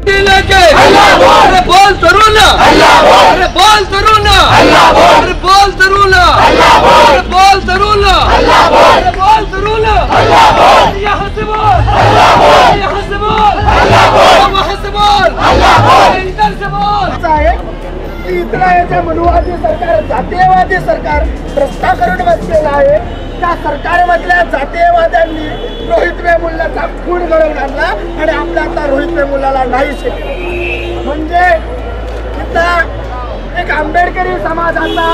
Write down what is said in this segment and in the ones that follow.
मनुवादी सरकार, जातीयवादी सरकार रस्ता करून बसलेला आहे। त्या सरकारमधल्या जातीयवाद्यांनी रोहित वेमुलाचा खून घडवून आणला आणि आपला आता रोहित वेमुलाला नाही शिकले म्हणजे इथं एक आंबेडकरी समाजाचा,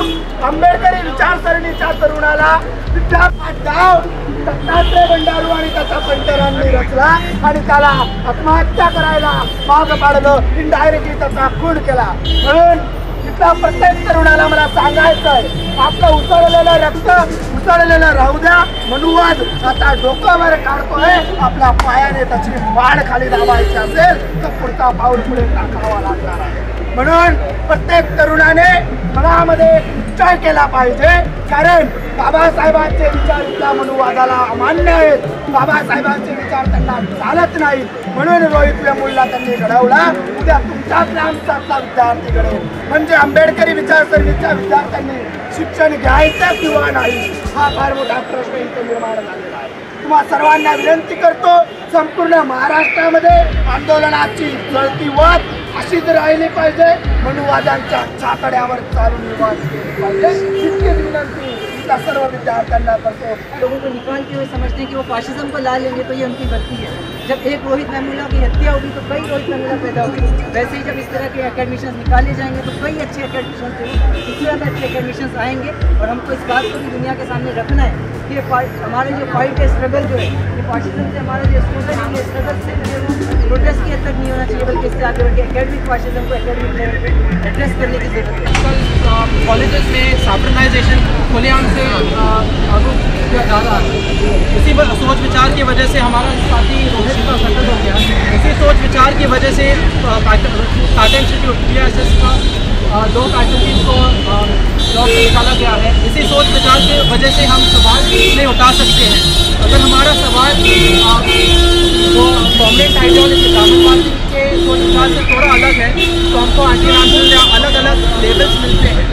आंबेडकरी विचारसरणीच्या तरुणाला दत्तात्रय बंडारू आणि त्याच्या पंटरांनी रचला आणि त्याला आत्महत्या करायला भाग पाडलं, इनडायरेक्टली त्याचा खून केला। म्हणून इथला प्रत्येक तरुणाला मला सांगायचंय, आपलं उचळलेलं रक्त उचळलेलं राहू द्या। मनुवाद आता डोक्यावर काढतोय, आपल्या पायाने त्याची वाढ खाली दाबायची असेल तर पुढचा पाऊल पुढे टाकावा लागणार आहे। म्हणून प्रत्येक तरुणाने मनामध्ये विचार केला पाहिजे, कारण बाबासाहेबांचे विचार इथल्या मनुवादाला अमान्य आहेत, बाबासाहेबांचे विचार त्यांना चालत नाही। म्हणून रोहित वेमुला त्यांनी घडवला, उद्या तुमच्यातला आमच्यातला विद्यार्थी घडवून म्हणजे आंबेडकरी विचारसरणीच्या विद्यार्थ्यांनी शिक्षण घ्यायचं किंवा नाही हा फार मोठा प्रश्न इथे निर्माण झालेला आहे। तुम्हाला सर्वांना विनंती करतो, संपूर्ण महाराष्ट्रामध्ये आंदोलनाची जळती वात अशी तर राहिली पाहिजे, मनुवादांच्या चाकड्यावर चालू निवास केली पाहिजे। इतकी विनंती इतना सर्व विद्यार्थ्यांना करतो। लोगों को निकालते हुए समझते हैं कि वो फासिज्म को ला लेंगे तो ये उनकी गलती है। जब एक रोहित वेमुला की हत्या होगी तो कई रोहित वेमुला पैदा होगी। वैसे ही जब इस तरह के एकेडमिशियंस निकाले जाएंगे तो कई अच्छे एकेडमिशियंस होंगे, इस तरह के अच्छे एकेडमिशियंस आएंगे। और हमको इस बात को भी दुनिया के सामने रखना है कि हमारे जो फाइट है, स्ट्रगल जो है, ये फासिज्म से हमारा जो स्ट्रगल है, स्ट्रगल से प्रोटेस्ट की हद तक नहीं होना चाहिए, बल्कि इससे आगे बढ़ के एकेडमिक फासिज्म को एकेडमिक लेवल पर एड्रेस करने की जरूरत है। कल कॉलेजेस में सैटरनाइजेशन खुलेआम से आरोप किया जा रहा है। इसी पर सोच विचार की वजह से हमारा साथी रोहित का कत्ल हो गया। इसी सोच विचार की वजह से टाटा इंस्टीट्यूट पीएसएस का 2 आतंकियों को लॉक निकाला गया है। इसी सोच विचार की वजह से हम सवाल नहीं उठा सकते हैं। अगर हमारा सवाल वो कॉम्युनिस्ट आइडियोलॉजी कानूनवादी के सोच विचार से थोड़ा अलग है तो हमको आंटी रामपुर या अलग अलग लेबल्स मिलते हैं।